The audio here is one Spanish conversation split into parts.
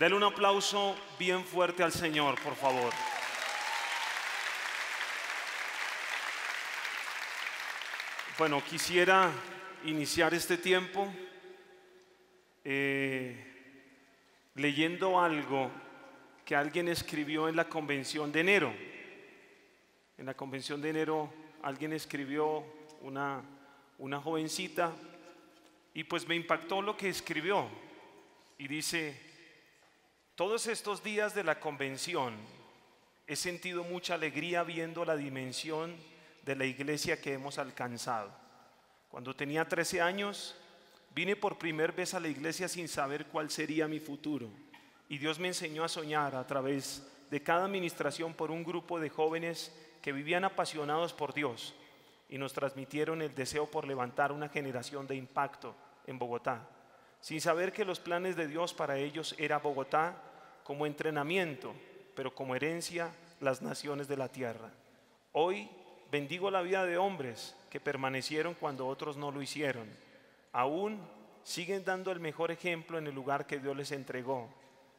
Dele un aplauso bien fuerte al Señor, por favor. Bueno, quisiera iniciar este tiempo leyendo algo que alguien escribió en la convención de enero. En la convención de enero alguien escribió, una jovencita, y pues me impactó lo que escribió. Y dice: todos estos días de la convención he sentido mucha alegría viendo la dimensión de la iglesia que hemos alcanzado. Cuando tenía 13 años vine por primera vez a la iglesia sin saber cuál sería mi futuro, y Dios me enseñó a soñar a través de cada administración por un grupo de jóvenes que vivían apasionados por Dios y nos transmitieron el deseo por levantar una generación de impacto en Bogotá, sin saber que los planes de Dios para ellos era Bogotá como entrenamiento, pero como herencia las naciones de la tierra. Hoy bendigo la vida de hombres que permanecieron cuando otros no lo hicieron. Aún siguen dando el mejor ejemplo en el lugar que Dios les entregó.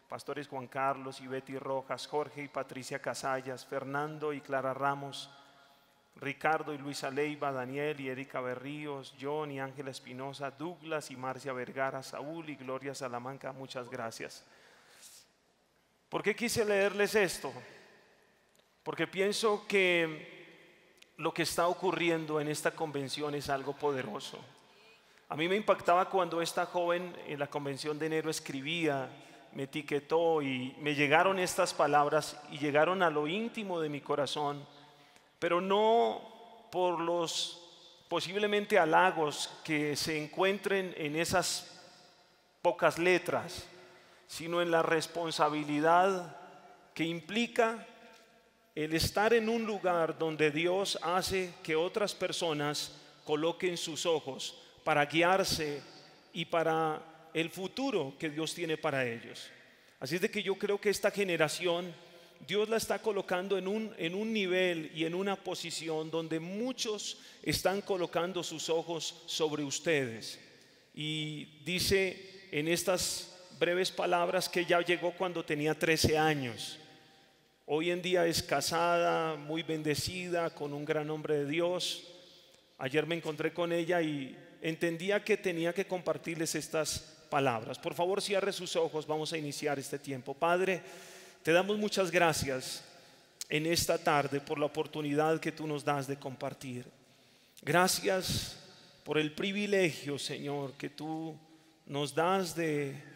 Pastores Juan Carlos y Betty Rojas, Jorge y Patricia Casallas, Fernando y Clara Ramos, Ricardo y Luisa Leiva, Daniel y Erika Berríos, John y Ángela Espinoza, Douglas y Marcia Vergara, Saúl y Gloria Salamanca, muchas gracias. ¿Por qué quise leerles esto? Porque pienso que lo que está ocurriendo en esta convención es algo poderoso. A mí me impactaba cuando esta joven en la convención de enero escribía, me etiquetó, y me llegaron estas palabras y llegaron a lo íntimo de mi corazón, pero no por los posiblemente halagos que se encuentren en esas pocas letras, sino en la responsabilidad que implica el estar en un lugar donde Dios hace que otras personas coloquen sus ojos para guiarse y para el futuro que Dios tiene para ellos. Así es de que yo creo que esta generación Dios la está colocando en un nivel y en una posición donde muchos están colocando sus ojos sobre ustedes. Y dice en estas breves palabras que ya llegó cuando tenía 13 años. Hoy en día es casada, muy bendecida, con un gran hombre de Dios. Ayer me encontré con ella y entendía que tenía que compartirles estas palabras. Por favor, cierre sus ojos, vamos a iniciar este tiempo. Padre, te damos muchas gracias en esta tarde por la oportunidad que tú nos das de compartir. Gracias por el privilegio, Señor, que tú nos das de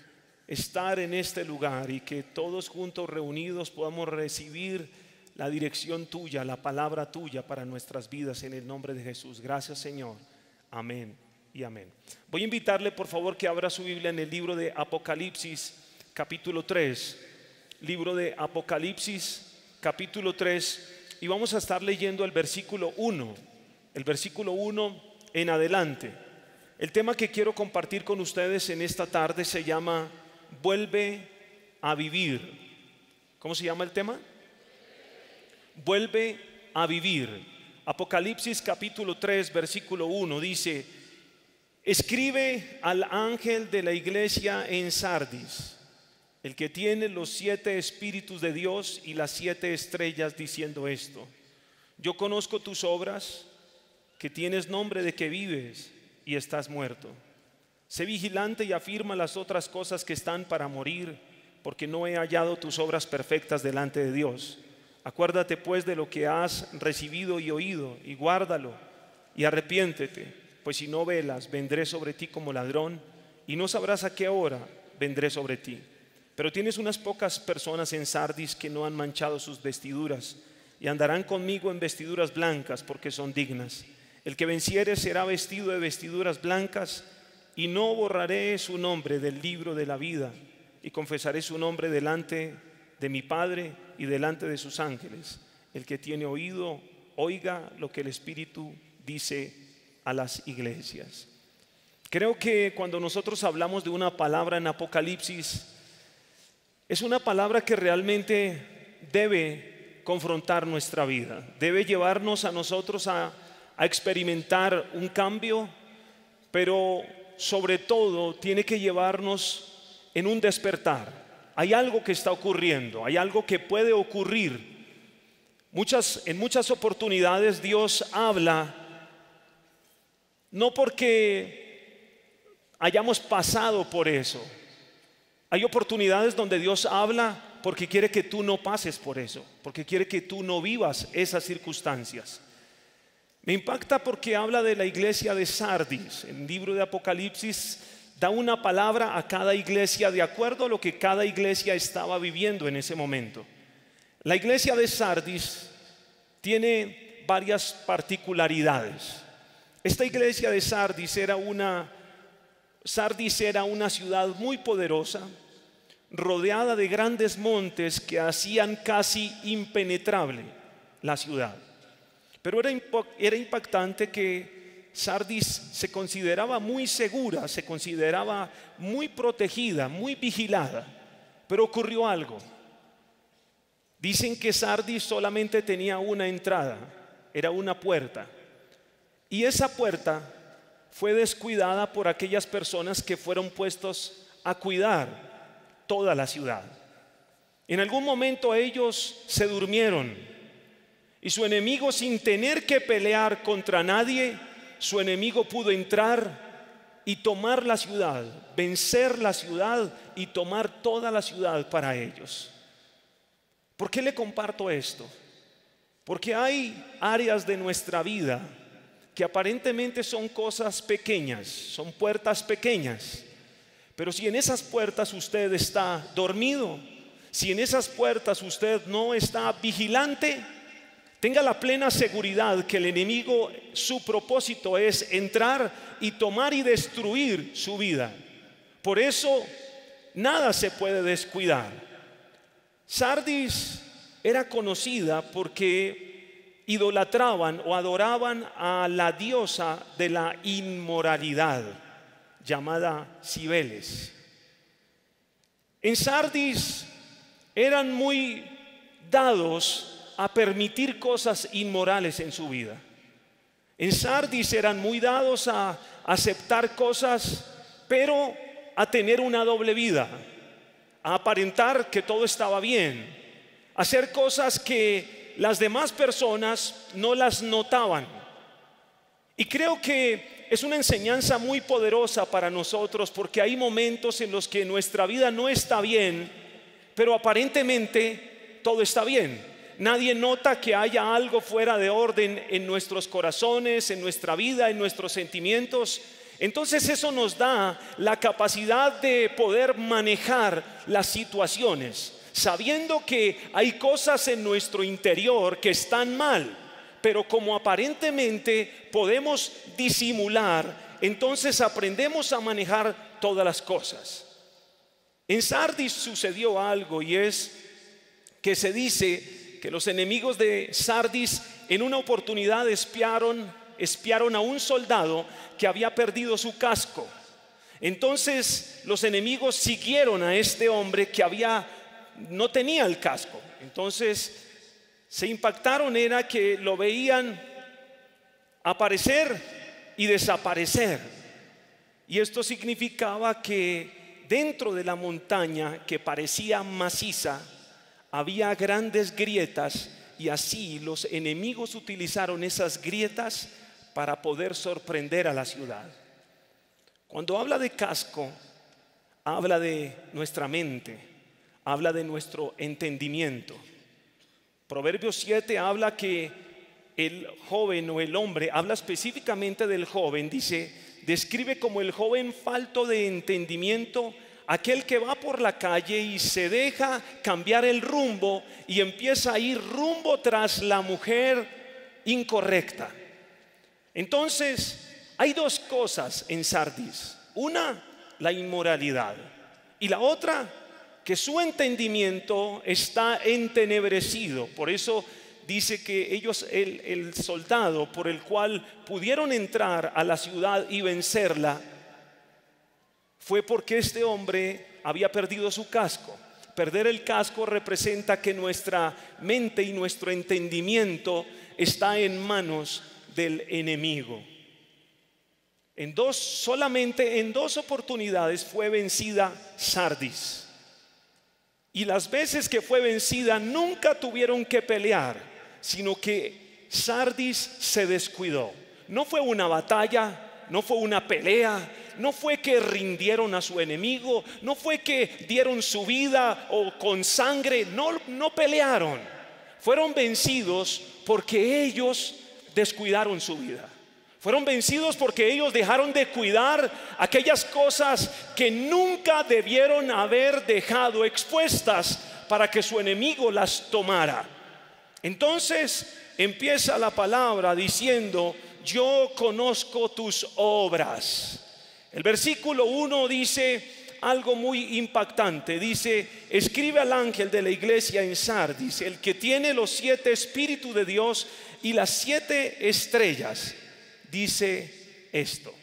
estar en este lugar y que todos juntos reunidos podamos recibir la dirección tuya, la palabra tuya para nuestras vidas en el nombre de Jesús. Gracias, Señor. Amén y amén. Voy a invitarle, por favor, que abra su Biblia en el libro de Apocalipsis, capítulo 3. Libro de Apocalipsis, capítulo 3, y vamos a estar leyendo el versículo 1, en adelante. El tema que quiero compartir con ustedes en esta tarde se llama Vuelve a vivir. ¿Cómo se llama el tema? Vuelve a vivir. Apocalipsis capítulo 3, versículo 1 dice: escribe al ángel de la iglesia en Sardis, el que tiene los 7 espíritus de Dios y las 7 estrellas, diciendo esto: yo conozco tus obras, que tienes nombre de que vives y estás muerto. Sé vigilante y afirma las otras cosas que están para morir, porque no he hallado tus obras perfectas delante de Dios. Acuérdate pues de lo que has recibido y oído, y guárdalo, y arrepiéntete, pues si no velas, vendré sobre ti como ladrón, y no sabrás a qué hora vendré sobre ti. Pero tienes unas pocas personas en Sardis que no han manchado sus vestiduras, y andarán conmigo en vestiduras blancas, porque son dignas. El que venciere será vestido de vestiduras blancas, y no borraré su nombre del libro de la vida, y confesaré su nombre delante de mi Padre y delante de sus ángeles. El que tiene oído, oiga lo que el Espíritu dice a las iglesias. Creo que cuando nosotros hablamos de una palabra en Apocalipsis, es una palabra que realmente debe confrontar nuestra vida, debe llevarnos a nosotros a experimentar un cambio, pero sobre todo tiene que llevarnos en un despertar. hay algo que está ocurriendo, hay algo que puede ocurrir. En muchas oportunidades Dios habla no porque hayamos pasado por eso. Hay oportunidades donde Dios habla porque quiere que tú no pases por eso, porque quiere que tú no vivas esas circunstancias. Me impacta porque habla de la iglesia de Sardis. En el libro de Apocalipsis da una palabra a cada iglesia de acuerdo a lo que cada iglesia estaba viviendo en ese momento. La iglesia de Sardis tiene varias particularidades. Esta iglesia de Sardis era una ciudad muy poderosa, rodeada de grandes montes que hacían casi impenetrable la ciudad. Pero era impactante que Sardis se consideraba muy segura, se consideraba muy protegida, muy vigilada. Pero ocurrió algo. Dicen que Sardis solamente tenía una entrada, era una puerta. Y esa puerta fue descuidada por aquellas personas que fueron puestos a cuidar toda la ciudad. En algún momento ellos se durmieron. Y su enemigo, sin tener que pelear contra nadie, su enemigo pudo entrar y tomar la ciudad, vencer la ciudad y tomar toda la ciudad para ellos. ¿Por qué le comparto esto? Porque hay áreas de nuestra vida que aparentemente son cosas pequeñas, son puertas pequeñas. Pero si en esas puertas usted está dormido, si en esas puertas usted no está vigilante, tenga la plena seguridad que el enemigo, su propósito es entrar y tomar y destruir su vida. Por eso nada se puede descuidar. Sardis era conocida porque idolatraban o adoraban a la diosa de la inmoralidad llamada Cibeles. En Sardis eran muy dados a permitir cosas inmorales en su vida. En Sardis eran muy dados a aceptar cosas, pero a tener una doble vida, a aparentar que todo estaba bien, a hacer cosas que las demás personas no las notaban. Y creo que es una enseñanza muy poderosa para nosotros, porque hay momentos en los que nuestra vida no está bien, pero aparentemente todo está bien. Nadie nota que haya algo fuera de orden en nuestros corazones, en nuestra vida, en nuestros sentimientos. Entonces eso nos da la capacidad de poder manejar las situaciones, sabiendo que hay cosas en nuestro interior que están mal, pero como aparentemente podemos disimular, entonces aprendemos a manejar todas las cosas. En Sardis sucedió algo, y es que se dice que los enemigos de Sardis en una oportunidad espiaron a un soldado que había perdido su casco. Entonces los enemigos siguieron a este hombre que no tenía el casco. Entonces se impactaron, era que lo veían aparecer y desaparecer. Y esto significaba que dentro de la montaña, que parecía maciza, había grandes grietas, y así los enemigos utilizaron esas grietas para poder sorprender a la ciudad. Cuando habla de casco, habla de nuestra mente, habla de nuestro entendimiento. Proverbios 7 habla que el joven o el hombre, habla específicamente del joven, dice, describe como el joven falto de entendimiento, aquel que va por la calle y se deja cambiar el rumbo y empieza a ir rumbo tras la mujer incorrecta. Entonces, hay dos cosas en Sardis. Una, la inmoralidad. Y la otra, que su entendimiento está entenebrecido. Por eso dice que ellos, el soldado por el cual pudieron entrar a la ciudad y vencerla, fue porque este hombre había perdido su casco. Perder el casco representa que nuestra mente y nuestro entendimiento está en manos del enemigo. Solamente en dos oportunidades fue vencida Sardis. Y las veces que fue vencida nunca tuvieron que pelear, sino que Sardis se descuidó. No fue una batalla, no fue una pelea, no fue que rindieron a su enemigo, no fue que dieron su vida o con sangre, no pelearon. Fueron vencidos porque ellos descuidaron su vida. Fueron vencidos porque ellos dejaron de cuidar aquellas cosas que nunca debieron haber dejado expuestas para que su enemigo las tomara. Entonces empieza la palabra diciendo: yo conozco tus obras. El versículo 1 dice algo muy impactante. Dice: escribe al ángel de la iglesia en Sardis, el que tiene los 7 espíritus de Dios y las 7 estrellas. Dice esto.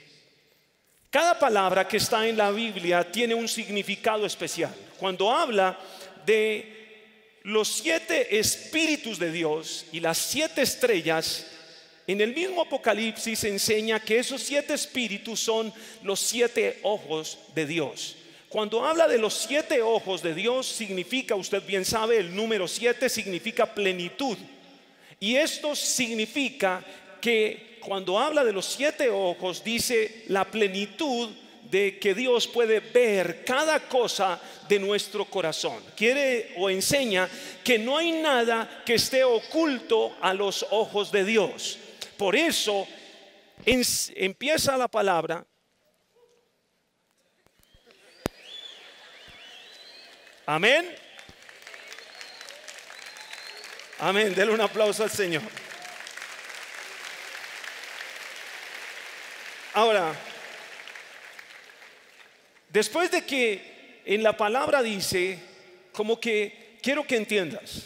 Cada palabra que está en la Biblia tiene un significado especial. Cuando habla de los 7 espíritus de Dios y las 7 estrellas, en el mismo Apocalipsis enseña que esos 7 espíritus son los 7 ojos de Dios. Cuando habla de los 7 ojos de Dios, significa, usted bien sabe, el número 7 significa plenitud. Y esto significa que cuando habla de los 7 ojos, dice la plenitud de que Dios puede ver cada cosa de nuestro corazón. Quiere o enseña que no hay nada que esté oculto a los ojos de Dios. Por eso empieza la palabra. Amén. Amén. Denle un aplauso al Señor. Ahora, después de que en la palabra dice, como que quiero que entiendas,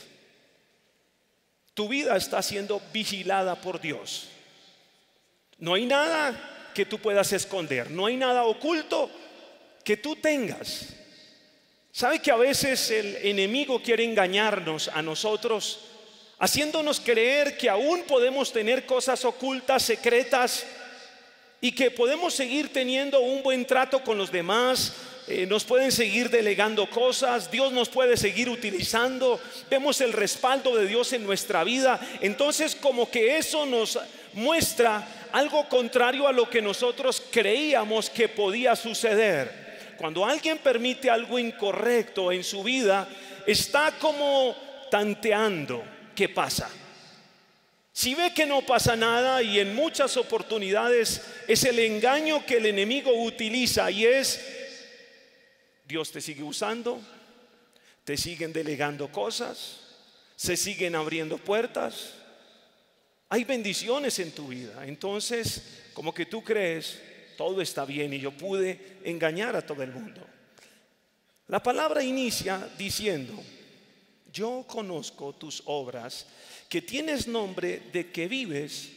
tu vida está siendo vigilada por Dios. No hay nada que tú puedas esconder, no hay nada oculto que tú tengas. ¿Sabe que a veces el enemigo quiere engañarnos a nosotros, haciéndonos creer que aún podemos tener cosas ocultas, secretas, y que podemos seguir teniendo un buen trato con los demás? Nos pueden seguir delegando cosas, Dios nos puede seguir utilizando, vemos el respaldo de Dios en nuestra vida. Entonces como que eso nos muestra algo contrario a lo que nosotros creíamos que podía suceder. Cuando alguien permite algo incorrecto en su vida, está como tanteando qué pasa. Si ve que no pasa nada, y en muchas oportunidades es el engaño que el enemigo utiliza, y es: Dios te sigue usando, te siguen delegando cosas, se siguen abriendo puertas, hay bendiciones en tu vida. Entonces como que tú crees, todo está bien y yo pude engañar a todo el mundo. La palabra inicia diciendo: yo conozco tus obras, que tienes nombre de que vives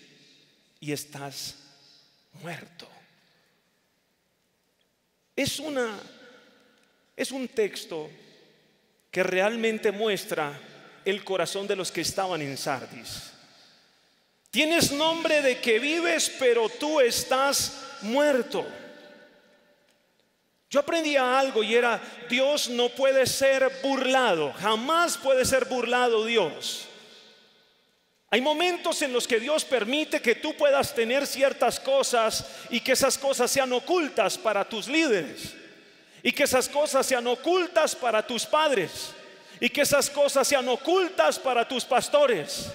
y estás muerto. Es un texto que realmente muestra el corazón de los que estaban en Sardis. Tienes nombre de que vives, pero tú estás muerto. Yo aprendía algo, y era: Dios no puede ser burlado, jamás puede ser burlado Dios. Hay momentos en los que Dios permite que tú puedas tener ciertas cosas y que esas cosas sean ocultas para tus líderes, y que esas cosas sean ocultas para tus padres, y que esas cosas sean ocultas para tus pastores.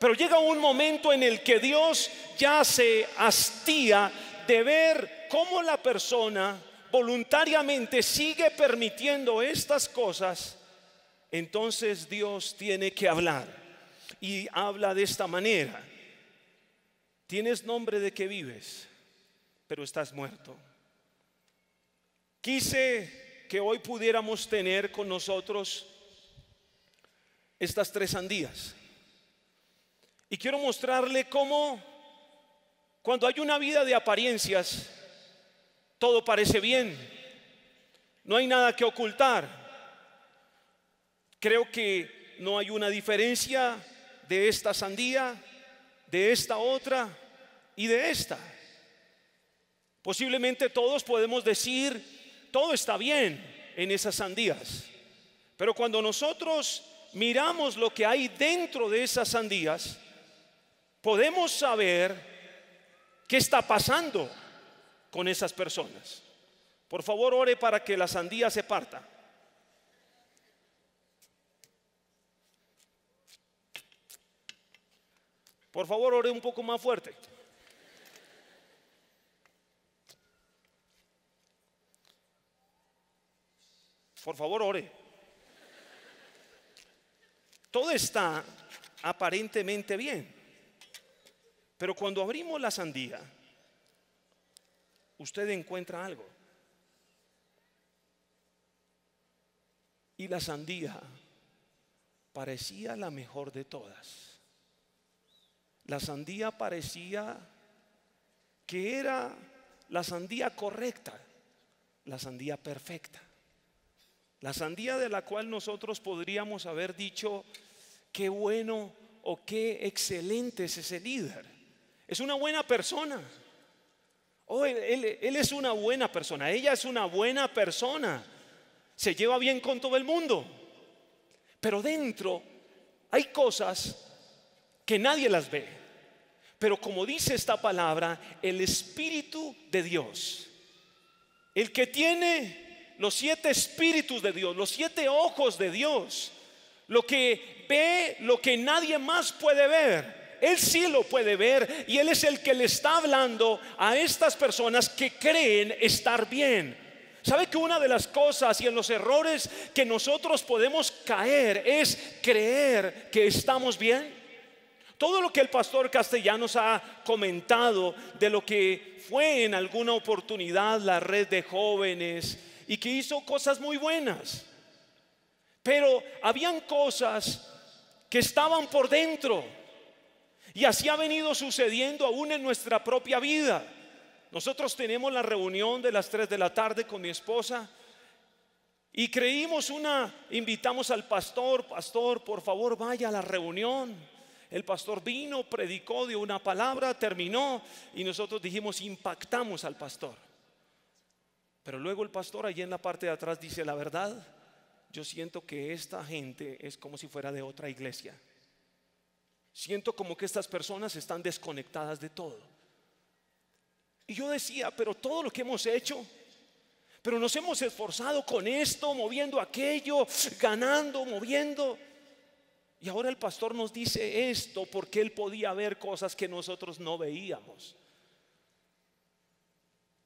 Pero llega un momento en el que Dios ya se hastía de ver cómo la persona voluntariamente sigue permitiendo estas cosas. Entonces Dios tiene que hablar, y habla de esta manera: tienes nombre de que vives, pero estás muerto. Quise que hoy pudiéramos tener con nosotros estas 3 sandías, y quiero mostrarle cómo, cuando hay una vida de apariencias, todo parece bien, no hay nada que ocultar. Creo que no hay una diferencia de esta sandía, de esta otra y de esta. Posiblemente todos podemos decir: todo está bien en esas sandías. Pero cuando nosotros miramos lo que hay dentro de esas sandías, podemos saber qué está pasando con esas personas. Por favor, ore para que la sandía se parta. Por favor, ore un poco más fuerte. Por favor, ore. Todo está aparentemente bien. Pero cuando abrimos la sandía, usted encuentra algo. Y la sandía parecía la mejor de todas. La sandía parecía que era la sandía correcta, la sandía perfecta. La sandía de la cual nosotros podríamos haber dicho, qué bueno o qué excelente es ese líder. Es una buena persona. Oh, él es una buena persona, ella es una buena persona. Se lleva bien con todo el mundo. Pero dentro hay cosas que nadie las ve. Pero como dice esta palabra, el Espíritu de Dios, el que tiene los 7 espíritus de Dios, los 7 ojos de Dios, lo que ve, lo que nadie más puede ver, él sí lo puede ver, y él es el que le está hablando a estas personas que creen estar bien. ¿Sabe que una de las cosas y en los errores que nosotros podemos caer es creer que estamos bien? Todo lo que el pastor Castellanos ha comentado de lo que fue en alguna oportunidad la red de jóvenes, y que hizo cosas muy buenas, pero habían cosas que estaban por dentro. Y así ha venido sucediendo aún en nuestra propia vida. Nosotros tenemos la reunión de las 3 de la tarde con mi esposa y invitamos al pastor. Pastor, por favor, vaya a la reunión. El pastor vino, predicó, dio una palabra, terminó, y nosotros dijimos, impactamos al pastor. Pero luego el pastor allí en la parte de atrás dice, la verdad, yo siento que esta gente es como si fuera de otra iglesia. Siento como que estas personas están desconectadas de todo. Y yo decía, pero todo lo que hemos hecho, pero nos hemos esforzado con esto, moviendo aquello, ganando, moviendo. Y ahora el pastor nos dice esto porque él podía ver cosas que nosotros no veíamos.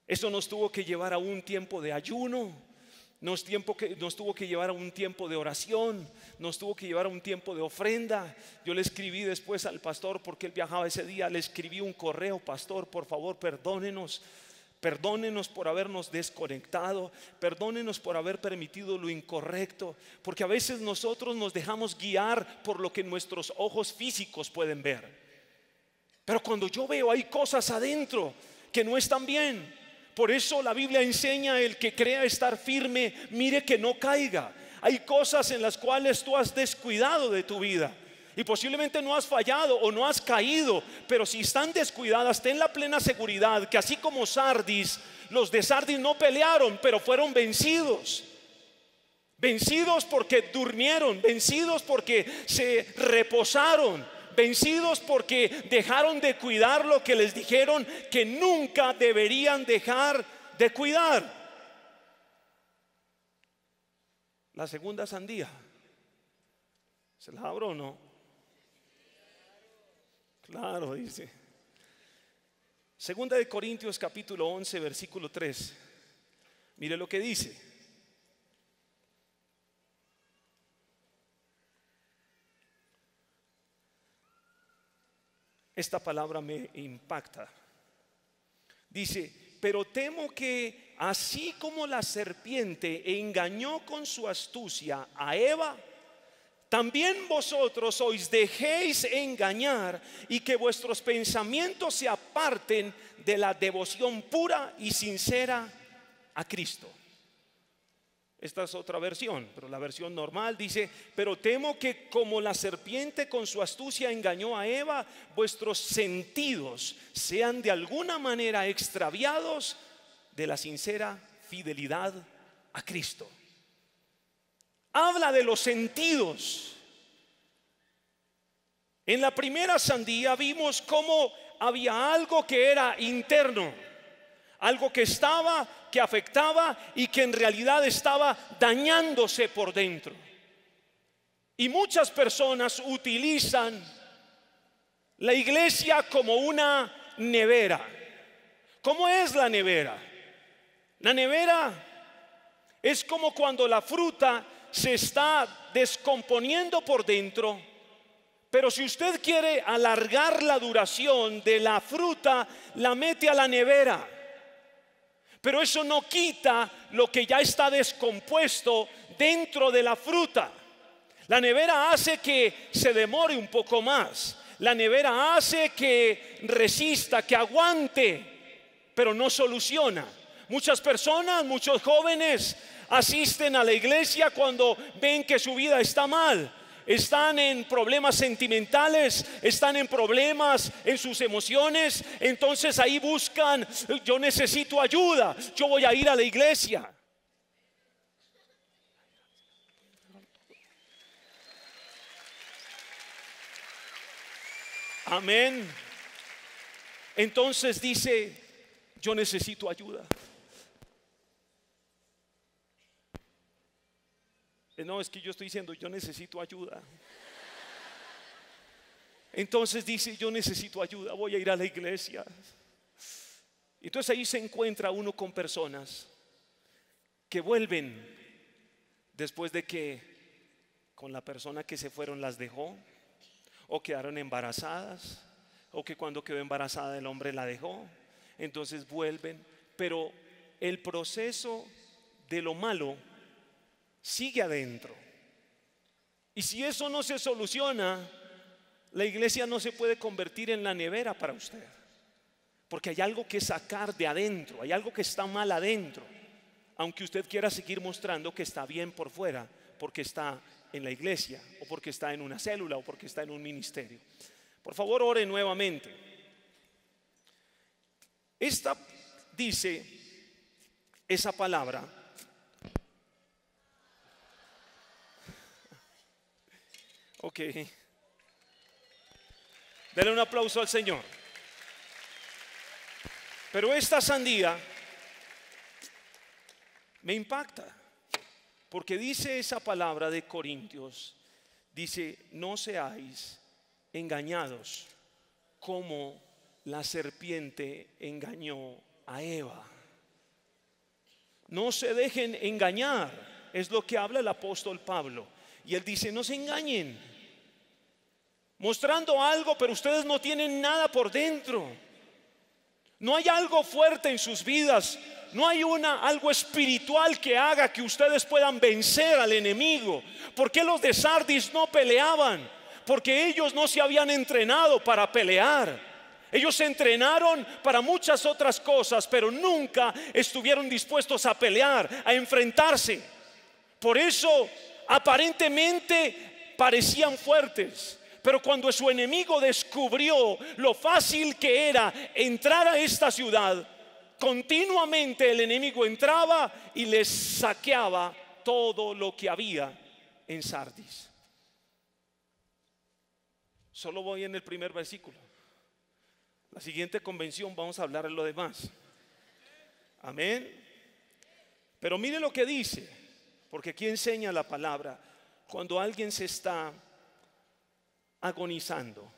Eso nos tuvo que llevar a un tiempo de ayuno, nos tuvo que llevar a un tiempo de oración, nos tuvo que llevar a un tiempo de ofrenda. Yo le escribí después al pastor, porque él viajaba ese día, le escribí un correo: pastor, por favor, perdónenos. Perdónenos por habernos desconectado, perdónenos por haber permitido lo incorrecto, porque a veces nosotros nos dejamos guiar por lo que nuestros ojos físicos pueden ver. Pero cuando yo veo, hay cosas adentro que no están bien. Por eso la Biblia enseña: el que crea estar firme, mire que no caiga. Hay cosas en las cuales tú has descuidado de tu vida, y posiblemente no has fallado o no has caído, pero si están descuidadas, ten la plena seguridad que así como Sardis, los de Sardis no pelearon, pero fueron vencidos. Vencidos porque durmieron, vencidos porque se reposaron, vencidos porque dejaron de cuidar lo que les dijeron que nunca deberían dejar de cuidar. La segunda sandía, ¿se la abro o no? Claro, dice. Segunda de Corintios capítulo 11 versículo 3. Mire lo que dice. Esta palabra me impacta. Dice, pero temo que así como la serpiente engañó con su astucia a Eva, también vosotros os dejéis engañar y que vuestros pensamientos se aparten de la devoción pura y sincera a Cristo. Esta es otra versión, pero la versión normal dice, pero temo que como la serpiente con su astucia engañó a Eva, vuestros sentidos sean de alguna manera extraviados de la sincera fidelidad a Cristo. habla de los sentidos. En la primera sandía vimos cómo había algo que era interno, algo que estaba, que afectaba y que en realidad estaba dañándose por dentro. Y muchas personas utilizan la iglesia como una nevera. ¿Cómo es la nevera? La nevera es como cuando la fruta se está descomponiendo por dentro, pero si usted quiere alargar la duración de la fruta, la mete a la nevera. Pero eso no quita lo que ya está descompuesto dentro de la fruta. La nevera hace que se demore un poco más. La nevera hace que resista, que aguante, pero no soluciona. Muchas personas, muchos jóvenes asisten a la iglesia cuando ven que su vida está mal. Están en problemas sentimentales, están en problemas en sus emociones. Entonces ahí buscan, yo necesito ayuda, yo voy a ir a la iglesia. Amén. Entonces dice, yo necesito ayuda. No, es que yo estoy diciendo, yo necesito ayuda. Entonces dice, yo necesito ayuda, voy a ir a la iglesia. Entonces ahí se encuentra uno con personas que vuelven después de que con la persona que se fueron las dejó, o quedaron embarazadas, o que cuando quedó embarazada el hombre la dejó. Entonces vuelven, pero el proceso de lo malo sigue adentro. Y si eso no se soluciona, la iglesia no se puede convertir en la nevera para usted, porque hay algo que sacar de adentro, hay algo que está mal adentro, aunque usted quiera seguir mostrando que está bien por fuera, porque está en la iglesia, o porque está en una célula, o porque está en un ministerio. Por favor, ore nuevamente. Esta dice esa palabra. Ok, denle un aplauso al Señor. Pero esta sandía me impacta, porque dice esa palabra de Corintios, dice, no seáis engañados como la serpiente engañó a Eva. No se dejen engañar, es lo que habla el apóstol Pablo. Y él dice, no se engañen, mostrando algo, pero ustedes no tienen nada por dentro. No hay algo fuerte en sus vidas, no hay algo espiritual que haga que ustedes puedan vencer al enemigo. ¿Por qué los de Sardis no peleaban? Porque ellos no se habían entrenado para pelear. Ellos se entrenaron para muchas otras cosas, pero nunca estuvieron dispuestos a pelear, a enfrentarse. Por eso aparentemente parecían fuertes, pero cuando su enemigo descubrió lo fácil que era entrar a esta ciudad, continuamente el enemigo entraba y les saqueaba todo lo que había en Sardis. Solo voy en el primer versículo. La siguiente convención vamos a hablar de lo demás. Amén. Pero mire lo que dice, porque aquí enseña la palabra. Cuando alguien se está agonizando,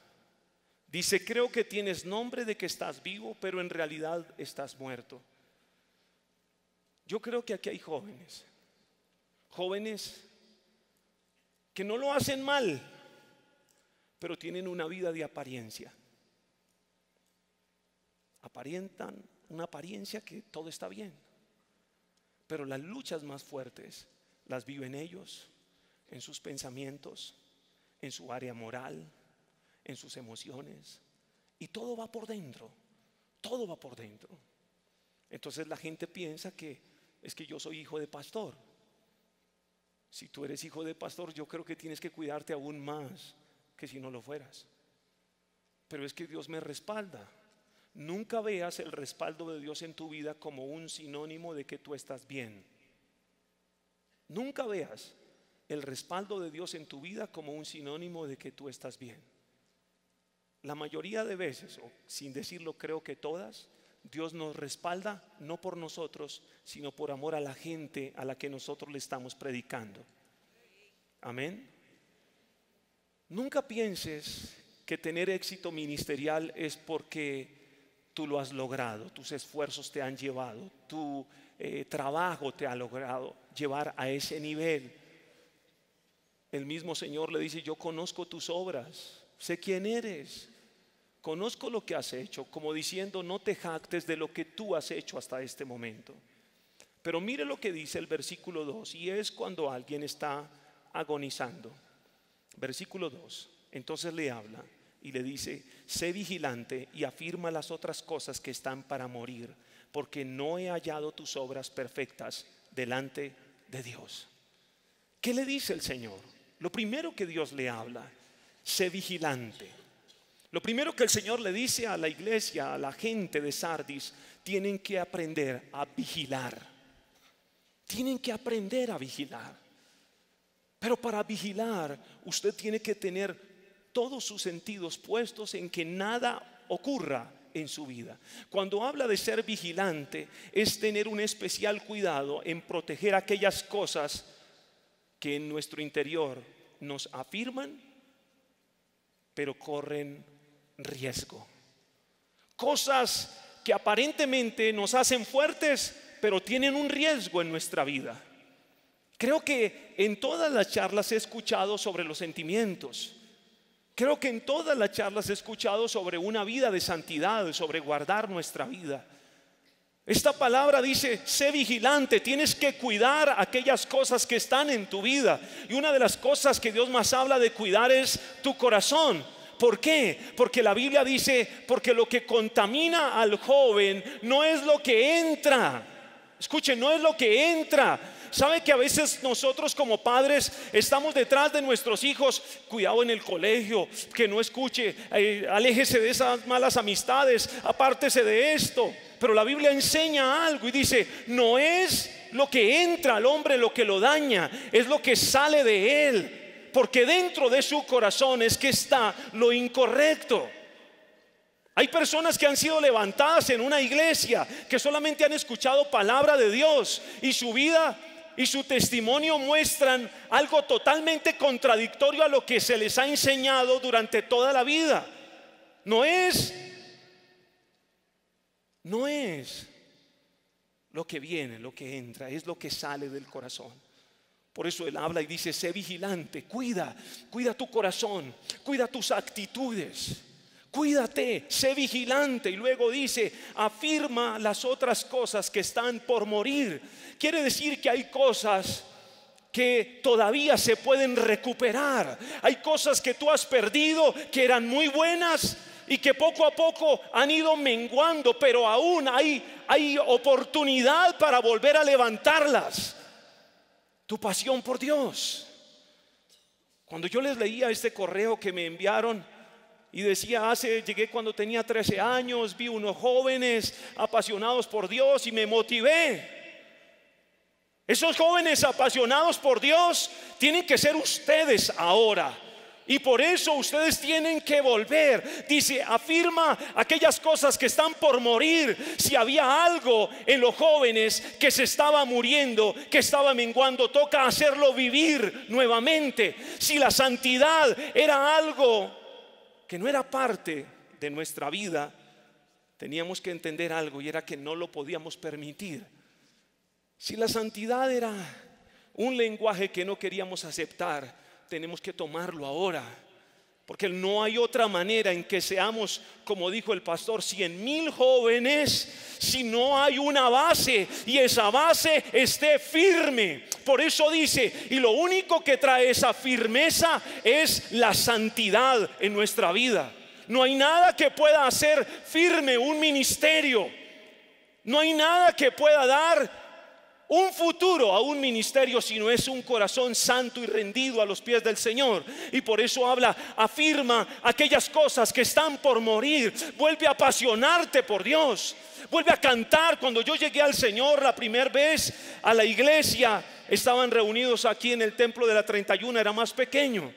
dice, creo que tienes nombre de que estás vivo, pero en realidad estás muerto. Yo creo que aquí hay jóvenes, jóvenes que no lo hacen mal, pero tienen una vida de apariencia. Aparentan una apariencia que todo está bien, pero las luchas más fuertes las viven ellos, en sus pensamientos, en su área moral, en sus emociones, y todo va por dentro, todo va por dentro. Entonces la gente piensa que es que yo soy hijo de pastor. Si tú eres hijo de pastor, yo creo que tienes que cuidarte aún más que si no lo fueras. Pero es que Dios me respalda. Nunca veas el respaldo de Dios en tu vida como un sinónimo de que tú estás bien. Nunca veas el respaldo de Dios en tu vida como un sinónimo de que tú estás bien. La mayoría de veces, o sin decirlo creo que todas, Dios nos respalda no por nosotros, sino por amor a la gente a la que nosotros le estamos predicando. Amén. Nunca pienses que tener éxito ministerial es porque tú lo has logrado, tus esfuerzos te han llevado, tu trabajo te ha logrado llevar a ese nivel. El mismo Señor le dice: yo conozco tus obras, sé quién eres, conozco lo que has hecho, como diciendo no te jactes de lo que tú has hecho hasta este momento. Pero mire lo que dice el versículo 2, y es cuando alguien está agonizando. Versículo 2, entonces le habla y le dice: sé vigilante y afirma las otras cosas que están para morir, porque no he hallado tus obras perfectas delante de Dios. ¿Qué le dice el Señor? Lo primero que Dios le habla: sé vigilante. Lo primero que el Señor le dice a la iglesia, a la gente de Sardis: tienen que aprender a vigilar. Tienen que aprender a vigilar. Pero para vigilar, usted tiene que tener todos sus sentidos puestos en que nada ocurra en su vida. Cuando habla de ser vigilante, es tener un especial cuidado en proteger aquellas cosas que en nuestro interior nos afirman, pero corren riesgo. Cosas que aparentemente nos hacen fuertes, pero tienen un riesgo en nuestra vida. Creo que en todas las charlas he escuchado sobre los sentimientos. Creo que en todas las charlas he escuchado sobre una vida de santidad, sobre guardar nuestra vida. Esta palabra dice: sé vigilante, tienes que cuidar aquellas cosas que están en tu vida. Y una de las cosas que Dios más habla de cuidar es tu corazón. ¿Por qué? Porque la Biblia dice: porque lo que contamina al joven no es lo que entra. Escuchen, no es lo que entra. ¿Sabe que a veces nosotros como padres estamos detrás de nuestros hijos? Cuidado en el colegio, que no escuche, aléjese de esas malas amistades, apártese de esto. Pero la Biblia enseña algo y dice: no es lo que entra al hombre lo que lo daña, es lo que sale de él, porque dentro de su corazón es que está lo incorrecto. Hay personas que han sido levantadas en una iglesia, que solamente han escuchado palabra de Dios, y su vida y su testimonio muestran algo totalmente contradictorio a lo que se les ha enseñado durante toda la vida. No es lo que viene, lo que entra, es lo que sale del corazón. Por eso él habla y dice: sé vigilante, cuida tu corazón, cuida tus actitudes. Cuídate, sé vigilante. Y luego dice: afirma las otras cosas que están por morir. Quiere decir que hay cosas que todavía se pueden recuperar. Hay cosas que tú has perdido que eran muy buenas y que poco a poco han ido menguando, pero aún hay oportunidad para volver a levantarlas. Tu pasión por Dios. Cuando yo les leía este correo que me enviaron, y decía: llegué cuando tenía 13 años, vi unos jóvenes apasionados por Dios y me motivé. Esos jóvenes apasionados por Dios tienen que ser ustedes ahora. Y por eso ustedes tienen que volver. Dice: afirma aquellas cosas que están por morir. Si había algo en los jóvenes que se estaba muriendo, que estaba menguando, toca hacerlo vivir nuevamente. Si la santidad era algo que no era parte de nuestra vida, teníamos que entender algo, y era que no lo podíamos permitir. Si la santidad era un lenguaje que no queríamos aceptar, tenemos que tomarlo ahora, porque no hay otra manera en que seamos, como dijo el pastor, 100,000 jóvenes, si no hay una base y esa base esté firme. Por eso dice: y lo único que trae esa firmeza es la santidad en nuestra vida. No hay nada que pueda hacer firme un ministerio. No hay nada que pueda dar un futuro a un ministerio si no es un corazón santo y rendido a los pies del Señor. Y por eso habla: afirma aquellas cosas que están por morir. Vuelve a apasionarte por Dios. Vuelve a cantar. Cuando yo llegué al Señor la primera vez a la iglesia, estaban reunidos aquí en el templo de la 31, era más pequeño.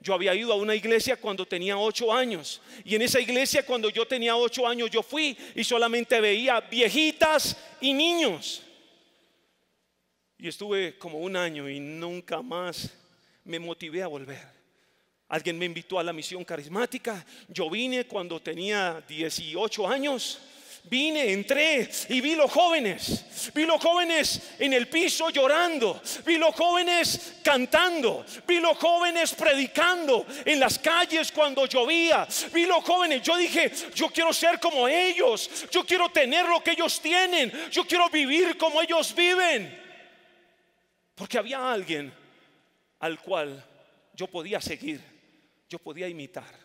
Yo había ido a una iglesia cuando tenía 8 años, y en esa iglesia cuando yo tenía 8 años yo fui y solamente veía viejitas y niños. Y estuve como 1 año y nunca más me motivé a volver. Alguien me invitó a la misión carismática. Yo vine cuando tenía 18 años. Vine, entré y vi los jóvenes. Vi los jóvenes en el piso llorando. Vi los jóvenes cantando. Vi los jóvenes predicando en las calles cuando llovía. Vi los jóvenes. Yo dije, yo quiero ser como ellos. Yo quiero tener lo que ellos tienen. Yo quiero vivir como ellos viven. Porque había alguien al cual yo podía seguir, yo podía imitar.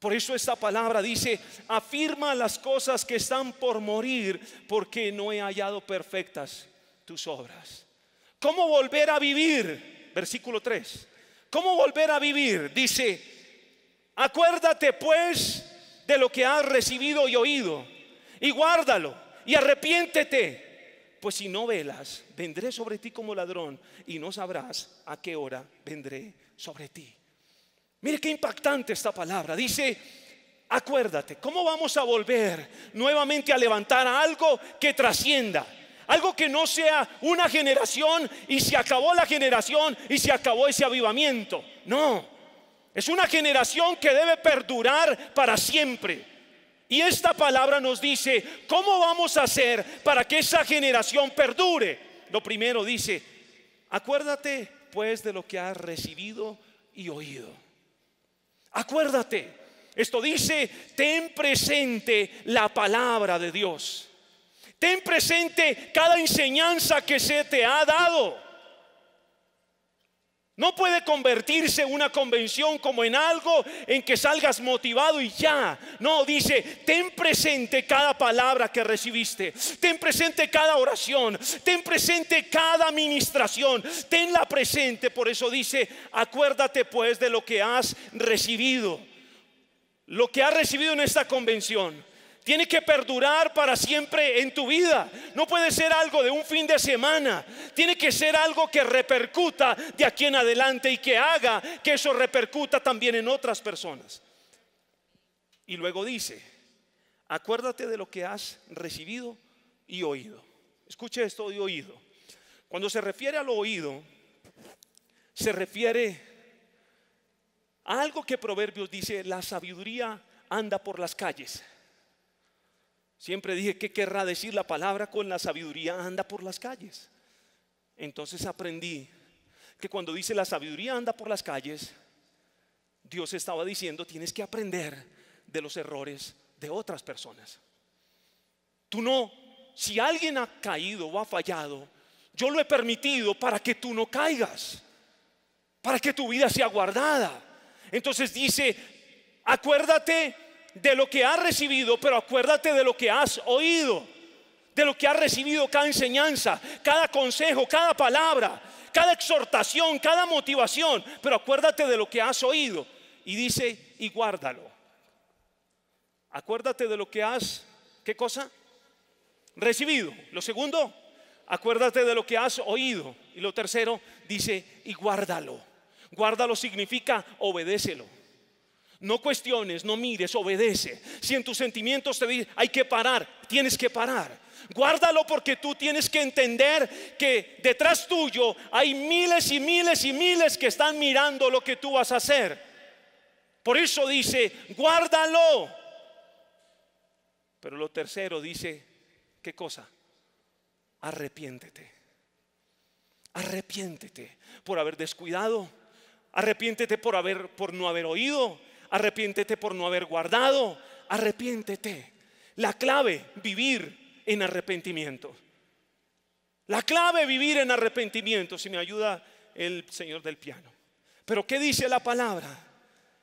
Por eso esta palabra dice, afirma las cosas que están por morir, porque no he hallado perfectas tus obras. ¿Cómo volver a vivir? Versículo 3. ¿Cómo volver a vivir? Dice, acuérdate pues de lo que has recibido y oído, y guárdalo, y arrepiéntete, pues si no velas, vendré sobre ti como ladrón, y no sabrás a qué hora vendré sobre ti. Mire qué impactante esta palabra. Dice, acuérdate. ¿Cómo vamos a volver nuevamente a levantar algo que trascienda? Algo que no sea una generación y se acabó la generación y se acabó ese avivamiento. No, es una generación que debe perdurar para siempre. Y esta palabra nos dice, ¿cómo vamos a hacer para que esa generación perdure? Lo primero dice, acuérdate pues de lo que has recibido y oído. Acuérdate, esto dice, ten presente la palabra de Dios. Ten presente cada enseñanza que se te ha dado. No puede convertirse una convención como en algo en que salgas motivado y ya. No, dice, ten presente cada palabra que recibiste. Ten presente cada oración. Ten presente cada administración. Tenla presente. Por eso dice, acuérdate pues de lo que has recibido. Lo que has recibido en esta convención tiene que perdurar para siempre en tu vida. No puede ser algo de un fin de semana. Tiene que ser algo que repercuta de aquí en adelante y que haga que eso repercuta también en otras personas. Y luego dice, acuérdate de lo que has recibido y oído. Escuche esto de oído. Cuando se refiere al oído, se refiere a algo que Proverbios dice, la sabiduría anda por las calles. Siempre dije, ¿qué querrá decir la palabra con la sabiduría anda por las calles? Entonces aprendí que cuando dice la sabiduría anda por las calles, Dios estaba diciendo, tienes que aprender de los errores de otras personas. Tú no, si alguien ha caído o ha fallado, yo lo he permitido para que tú no caigas, para que tu vida sea guardada. Entonces dice, acuérdate de lo que has recibido, pero acuérdate de lo que has oído, de lo que has recibido, cada enseñanza, cada consejo, cada palabra, cada exhortación, cada motivación, pero acuérdate de lo que has oído. Y dice, y guárdalo. Acuérdate de lo que has, ¿qué cosa? Recibido. Lo segundo, acuérdate de lo que has oído. Y lo tercero, dice, y guárdalo. Guárdalo significa obedécelo. No cuestiones, no mires, obedece. Si en tus sentimientos te dicen, hay que parar, tienes que parar. Guárdalo porque tú tienes que entender que detrás tuyo hay miles y miles y miles que están mirando lo que tú vas a hacer. Por eso dice, guárdalo. Pero lo tercero dice, ¿qué cosa? Arrepiéntete. Arrepiéntete por haber descuidado. Arrepiéntete por no haber oído. Arrepiéntete por no haber guardado. Arrepiéntete. La clave, vivir en arrepentimiento. La clave, vivir en arrepentimiento. Si me ayuda el señor del piano. Pero ¿qué dice la palabra?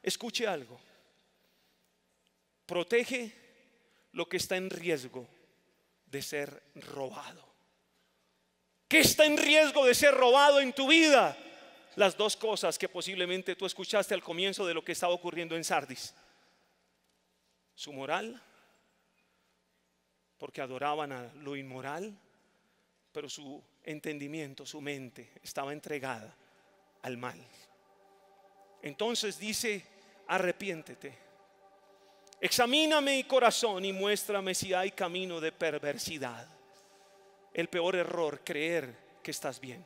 Escuche algo. Protege lo que está en riesgo de ser robado. ¿Qué está en riesgo de ser robado en tu vida? Las dos cosas que posiblemente tú escuchaste al comienzo de lo que estaba ocurriendo en Sardis. Su moral, porque adoraban a lo inmoral, pero su entendimiento, su mente estaba entregada al mal. Entonces dice: arrepiéntete, examíname mi corazón y muéstrame si hay camino de perversidad. El peor error, creer que estás bien.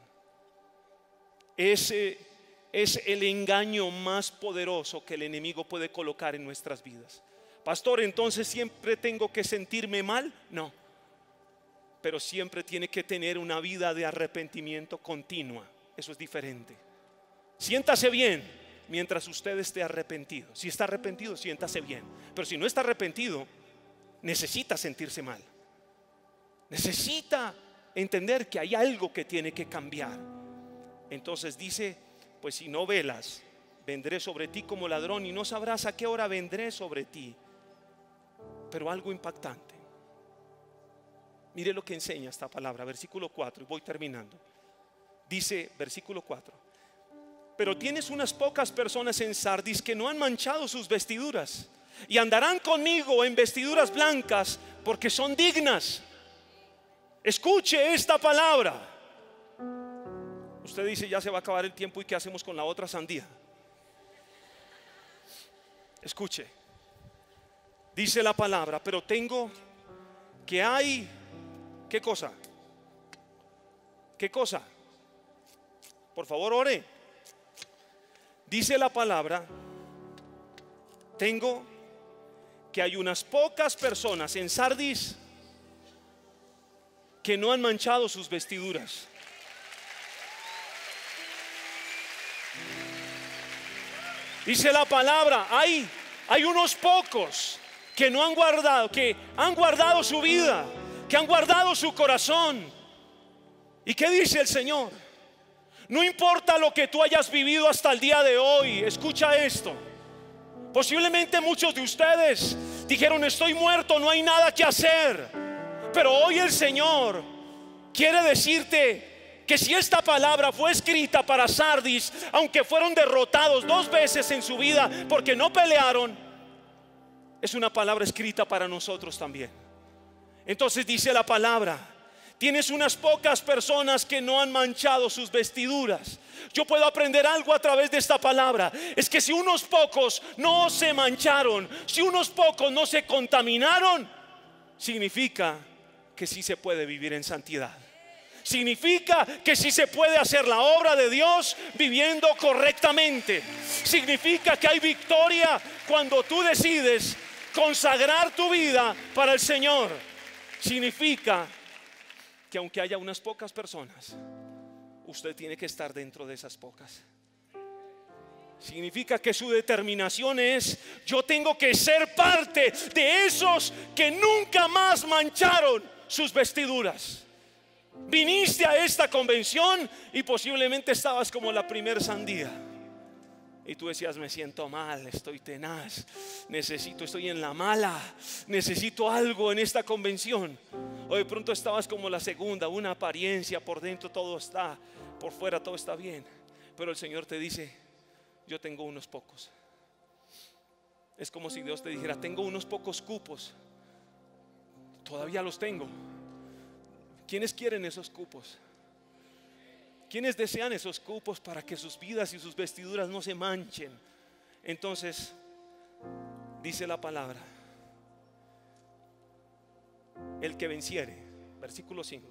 Ese es el engaño más poderoso que el enemigo puede colocar en nuestras vidas. Pastor, entonces siempre tengo que sentirme mal. No, pero siempre tiene que tener una vida de arrepentimiento continua. Eso es diferente. Siéntase bien mientras usted esté arrepentido. Si está arrepentido, siéntase bien. Pero si no está arrepentido, necesita sentirse mal. Necesita entender que hay algo que tiene que cambiar. Entonces dice: pues si no velas, vendré sobre ti como ladrón y no sabrás a qué hora vendré sobre ti. Pero algo impactante. Mire lo que enseña esta palabra, versículo 4, y voy terminando. Dice versículo 4: pero tienes unas pocas personas en Sardis que no han manchado sus vestiduras, y andarán conmigo en vestiduras blancas, porque son dignas. Escuche esta palabra. Usted dice: ya se va a acabar el tiempo, ¿y qué hacemos con la otra sandía? Escuche. Dice la palabra: pero tengo que hay... ¿Qué cosa? ¿Qué cosa? Por favor, ore. Dice la palabra: tengo que hay unas pocas personas en Sardis que no han manchado sus vestiduras. Dice la palabra: hay unos pocos que no han guardado, que han guardado su vida, que han guardado su corazón. ¿Y qué dice el Señor? No importa lo que tú hayas vivido hasta el día de hoy. Escucha esto. Posiblemente muchos de ustedes dijeron: estoy muerto, no hay nada que hacer. Pero hoy el Señor quiere decirte que si esta palabra fue escrita para Sardis, aunque fueron derrotados 2 veces en su vida porque no pelearon, es una palabra escrita para nosotros también. Entonces dice la palabra: tienes unas pocas personas que no han manchado sus vestiduras. Yo puedo aprender algo a través de esta palabra. Es que si unos pocos no se mancharon, si unos pocos no se contaminaron, significa que sí se puede vivir en santidad. Significa que sí se puede hacer la obra de Dios viviendo correctamente. Significa que hay victoria cuando tú decides consagrar tu vida para el Señor. Significa que aunque haya unas pocas personas, usted tiene que estar dentro de esas pocas. Significa que su determinación es: yo tengo que ser parte de esos que nunca más mancharon sus vestiduras. Viniste a esta convención y posiblemente estabas como la primer sandía. Y tú decías: me siento mal, estoy tenaz, estoy en la mala, necesito algo en esta convención. O de pronto estabas como la segunda, una apariencia, por dentro todo está, por fuera todo está bien. Pero el Señor te dice: yo tengo unos pocos. Es como si Dios te dijera: tengo unos pocos cupos, todavía los tengo. ¿Quiénes quieren esos cupos? ¿Quiénes desean esos cupos para que sus vidas y sus vestiduras no se manchen? Entonces dice la palabra: el que venciere, versículo 5,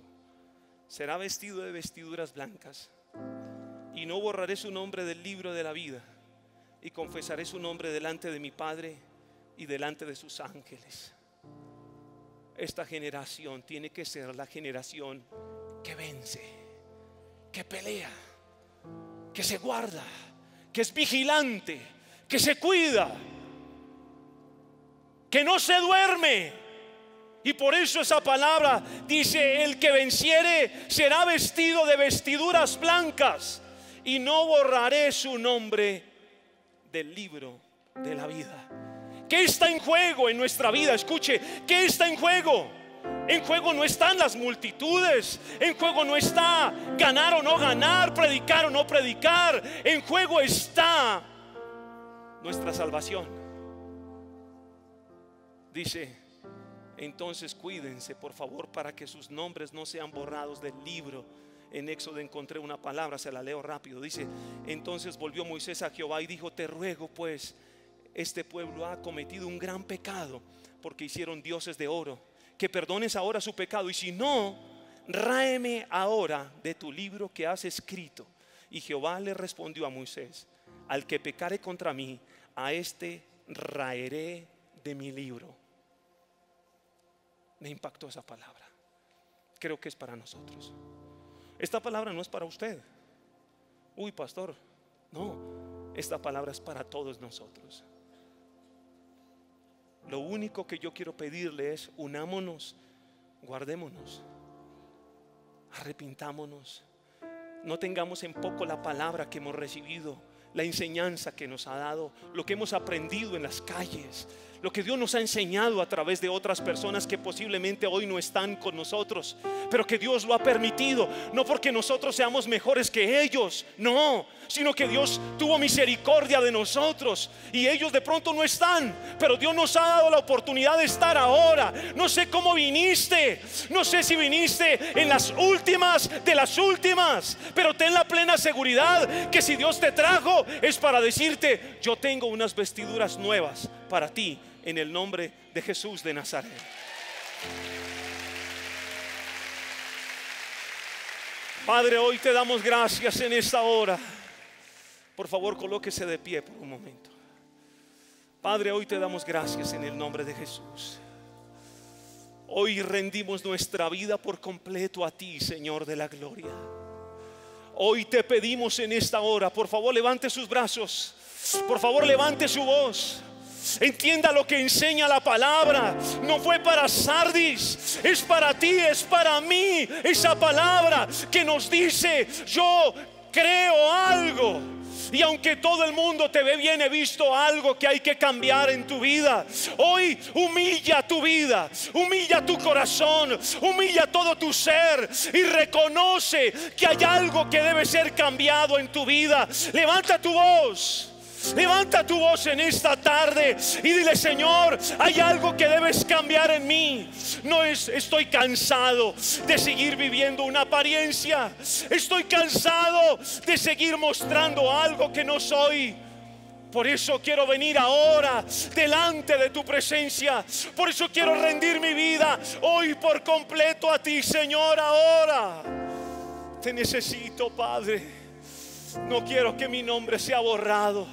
será vestido de vestiduras blancas, y no borraré su nombre del libro de la vida, y confesaré su nombre delante de mi Padre y delante de sus ángeles. Esta generación tiene que ser la generación que vence, que pelea, que se guarda, que es vigilante, que se cuida, que no se duerme. Y por eso esa palabra dice: el que venciere será vestido de vestiduras blancas, y no borraré su nombre del libro de la vida. ¿Qué está en juego en nuestra vida? Escuche, ¿qué está en juego? En juego no están las multitudes, en juego no está ganar o no ganar, predicar o no predicar, en juego está nuestra salvación. Dice: Entonces cuídense, por favor, para que sus nombres no sean borrados del libro. En Éxodo encontré una palabra, se la leo rápido. Dice: entonces volvió Moisés a Jehová y dijo: te ruego pues, este pueblo ha cometido un gran pecado, porque hicieron dioses de oro, que perdones ahora su pecado, y si no, ráeme ahora de tu libro que has escrito. Y Jehová le respondió a Moisés: al que pecare contra mí, a este raeré de mi libro. Me impactó esa palabra. Creo que es para nosotros. Esta palabra no es para usted. Uy, pastor, no, esta palabra es para todos nosotros. Lo único que yo quiero pedirle es: unámonos, guardémonos, arrepintámonos. No tengamos en poco la palabra que hemos recibido, la enseñanza que nos ha dado, lo que hemos aprendido en las calles, lo que Dios nos ha enseñado a través de otras personas que posiblemente hoy no están con nosotros, pero que Dios lo ha permitido, no porque nosotros seamos mejores que ellos, no, sino que Dios tuvo misericordia de nosotros y ellos de pronto no están, pero Dios nos ha dado la oportunidad de estar ahora. No sé cómo viniste, no sé si viniste en las últimas de las últimas, pero ten la plena seguridad que si Dios te trajo es para decirte: yo tengo unas vestiduras nuevas para ti, en el nombre de Jesús de Nazaret. Padre, hoy te damos gracias en esta hora. Por favor, colóquese de pie por un momento. Padre, hoy te damos gracias en el nombre de Jesús. Hoy rendimos nuestra vida por completo a ti, Señor de la gloria. Hoy te pedimos en esta hora, por favor, levante sus brazos, por favor, levante su voz. Entienda lo que enseña la palabra. No fue para Sardis, es para ti, es para mí. Esa palabra que nos dice: yo creo algo, y aunque todo el mundo te ve bien, he visto algo que hay que cambiar en tu vida. Hoy humilla tu vida, humilla tu corazón, humilla todo tu ser y reconoce que hay algo que debe ser cambiado en tu vida. Levanta tu voz. Levanta tu voz en esta tarde y dile: Señor, hay algo que debes cambiar en mí. Estoy cansado de seguir viviendo una apariencia. Estoy cansado de seguir mostrando algo que no soy. Por eso quiero venir ahora delante de tu presencia. Por eso quiero rendir mi vida hoy por completo a ti, Señor. Ahora te necesito, Padre. No quiero que mi nombre sea borrado.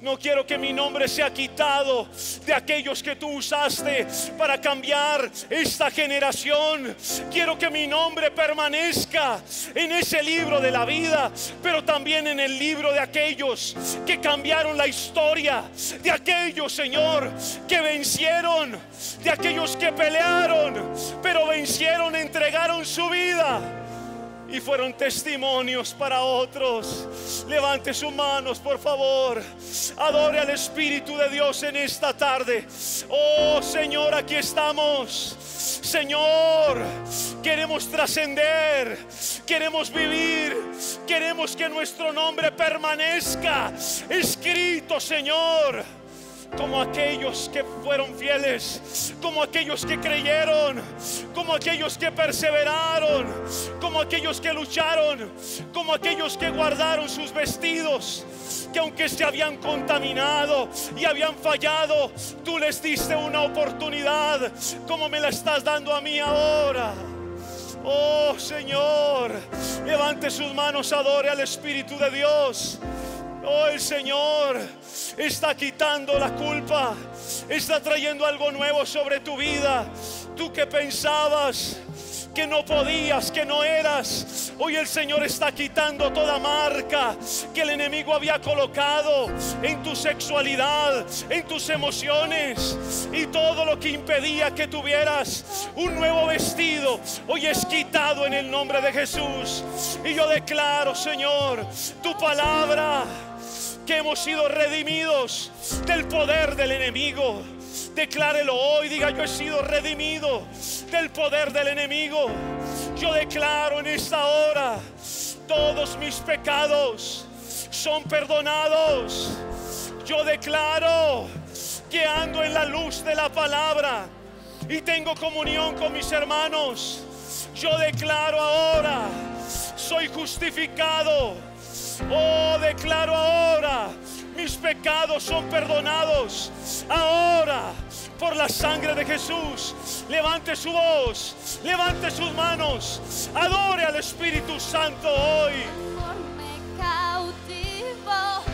No quiero que mi nombre sea quitado de aquellos que tú usaste para cambiar esta generación. Quiero que mi nombre permanezca en ese libro de la vida, pero también en el libro de aquellos que cambiaron la historia, de aquellos, Señor, que vencieron, de aquellos que pelearon, pero vencieron, entregaron su vida y fueron testimonios para otros. Levante sus manos, por favor. Adore al Espíritu de Dios en esta tarde. Oh, Señor, aquí estamos. Señor, queremos trascender, queremos vivir, queremos que nuestro nombre permanezca escrito, Señor, como aquellos que fueron fieles, como aquellos que creyeron, como aquellos que perseveraron, como aquellos que lucharon, como aquellos que guardaron sus vestidos, que aunque se habían contaminado y habían fallado, tú les diste una oportunidad, como me la estás dando a mí ahora. Oh, Señor, levante sus manos, adore al Espíritu de Dios. Oh, el Señor está quitando la culpa, está trayendo algo nuevo sobre tu vida. Tú que pensabas que no podías, que no eras, hoy el Señor está quitando toda marca que el enemigo había colocado en tu sexualidad, en tus emociones, y todo lo que impedía que tuvieras un nuevo vestido, hoy es quitado en el nombre de Jesús. Y yo declaro, Señor, tu palabra, que hemos sido redimidos del poder del enemigo. Declárelo hoy, diga: yo he sido redimido del poder del enemigo. Yo declaro en esta hora: todos mis pecados son perdonados. Yo declaro que ando en la luz de la palabra. y tengo comunión con mis hermanos. Yo declaro ahora, soy justificado. Oh, declaro ahora, mis pecados son perdonados. Ahora, por la sangre de Jesús, levante su voz, levante sus manos, adore al Espíritu Santo hoy. El amor me cautivó.